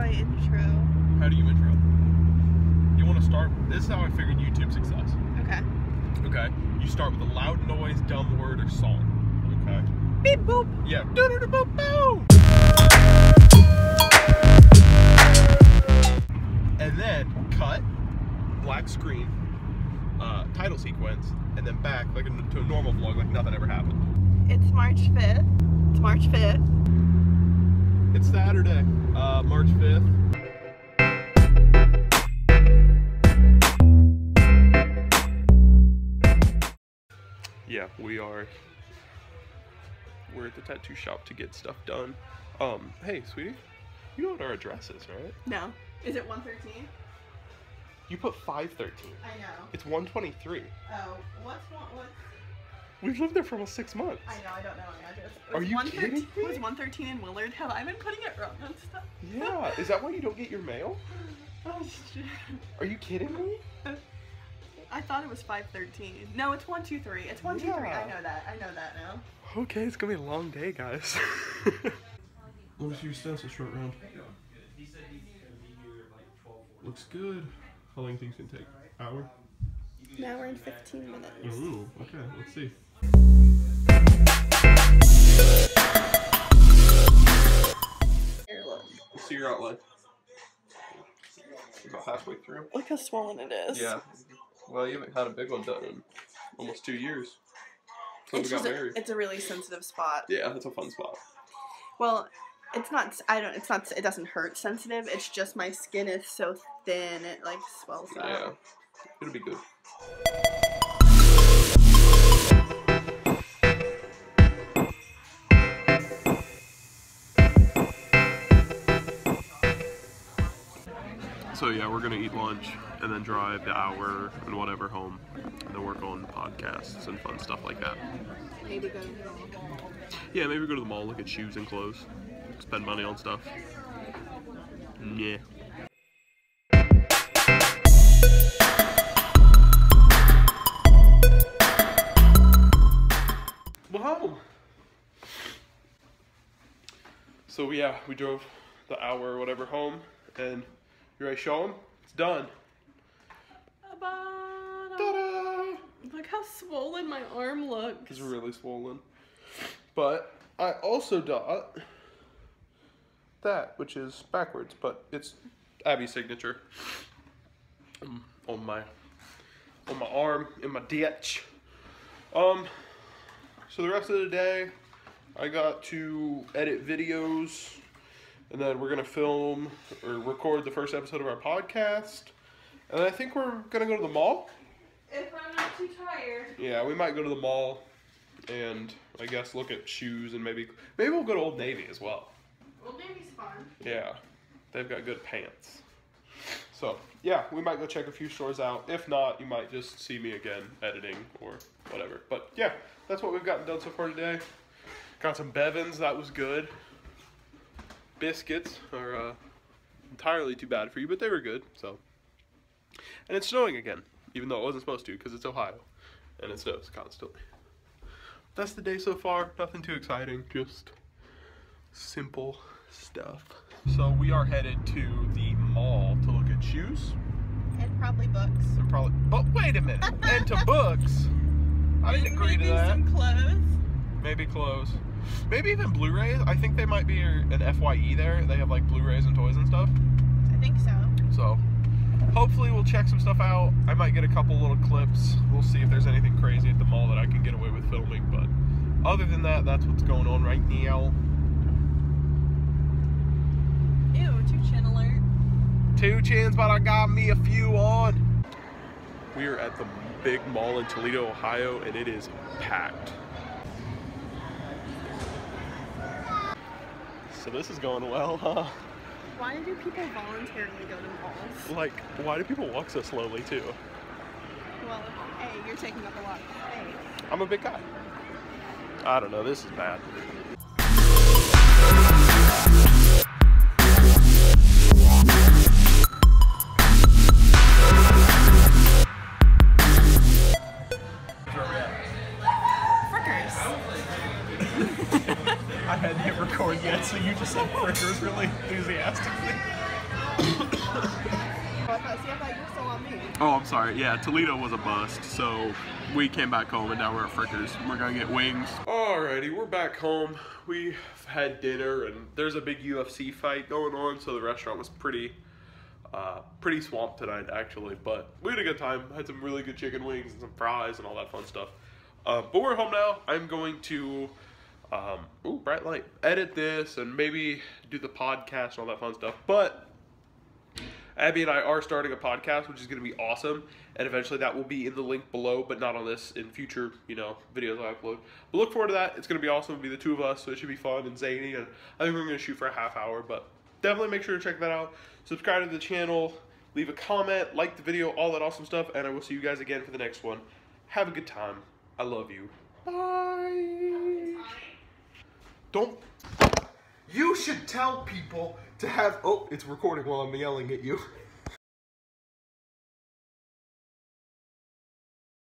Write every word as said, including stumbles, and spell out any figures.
my intro. How do you intro? You want to start, this is how I figured YouTube success. Okay. Okay, you start with a loud noise, dumb word, or song. Okay. Beep boop. Yeah. Do do do boop boop. And then cut, black screen, uh, title sequence, and then back like a, to a normal vlog, like nothing ever happened. It's March fifth. It's March fifth. It's Saturday, uh, March fifth. Yeah, we are, we're at the tattoo shop to get stuff done. Um, hey, sweetie, you know what our address is, right? No. Is it one thirteen? You put five thirteen. I know. It's one twenty-three. Oh, what's one, what's? We've lived there for almost six months. I know, I don't know my address. Are you kidding me? Was one thirteen in Willard? Have I been putting it wrong on stuff? Yeah, is that why you don't get your mail? Oh, shit. Are you kidding me? I thought it was five thirteen. No, it's one two three. It's one two three. Yeah. I know that. I know that now. Okay, it's gonna be a long day, guys. Looks your stencil short round. Looks good. How long do you think it's gonna take? Hour? An hour and fifteen minutes. Ooh, okay, let's see. Let's see your outline. About halfway through. Look how swollen it is. Yeah. Well, you haven't had a big one done in almost two years. Since we got married. It's a really sensitive spot. Yeah, it's a fun spot. Well, it's not. I don't. It's not. It doesn't hurt. Sensitive. It's just my skin is so thin. It like swells up. Yeah, it'll be good. So yeah, we're gonna eat lunch and then drive the hour and whatever home, and then work on podcasts and fun stuff like that. Maybe go to the mall. Yeah, maybe go to the mall, look at shoes and clothes, spend money on stuff. Yeah. Wow. So yeah, we drove the hour or whatever home, and. You ready to show them? It's done. Ta-da! Look how swollen my arm looks. It's really swollen. But I also got that, which is backwards, but it's Abby's signature um, on my on my arm in my ditch. Um. So the rest of the day, I got to edit videos. And then we're going to film or record the first episode of our podcast. And I think we're going to go to the mall. If I'm not too tired. Yeah, we might go to the mall and I guess look at shoes and maybe maybe we'll go to Old Navy as well. Old Navy's fun. Yeah, they've got good pants. So, yeah, we might go check a few stores out. If not, you might just see me again editing or whatever. But, yeah, that's what we've gotten done so far today. Got some Bevins. That was good. Biscuits are uh, entirely too bad for you, but they were good, so. And it's snowing again, even though it wasn't supposed to, because it's Ohio, and it snows constantly. That's the day so far. Nothing too exciting, just simple stuff. So we are headed to the mall to look at shoes. And probably books. And probably, but wait a minute, and to books. I didn't agree to that. Maybe some clothes. Maybe clothes. Maybe even Blu-rays. I think they might be an F Y E there. They have like Blu-rays and toys and stuff. I think so. So, hopefully we'll check some stuff out. I might get a couple little clips. We'll see if there's anything crazy at the mall that I can get away with filming. But other than that, that's what's going on right now. Ew, two chin alert. Two chins, but I got me a few on. We are at the big mall in Toledo, Ohio, and it is packed. So this is going well, huh? Why do people voluntarily go to malls? Like, why do people walk so slowly, too? Well, hey, you're taking up a lot of space. I'm a big guy. I don't know, this is bad. I hadn't hit record yet, so you just said frickers really enthusiastically. Oh, I'm sorry. Yeah, Toledo was a bust, so we came back home, and now we're at Frickers. We're gonna get wings. Alrighty, we're back home. We had dinner, and there's a big U F C fight going on, so the restaurant was pretty, uh, pretty swamped tonight, actually. But we had a good time. Had some really good chicken wings and some fries and all that fun stuff. Uh, but we're home now. I'm going to, um, ooh, bright light, edit this and maybe do the podcast and all that fun stuff. But Abby and I are starting a podcast, which is going to be awesome, and eventually that will be in the link below, but not on this, in future, you know, videos I upload. But look forward to that. It's going to be awesome. It'll be the two of us, so it should be fun and zany, and I think we're going to shoot for a half hour, but definitely make sure to check that out. Subscribe to the channel, leave a comment, like the video, all that awesome stuff, and I will see you guys again for the next one. Have a good time. I love you. Bye. Don't... You should tell people to have, oh, it's recording while I'm yelling at you.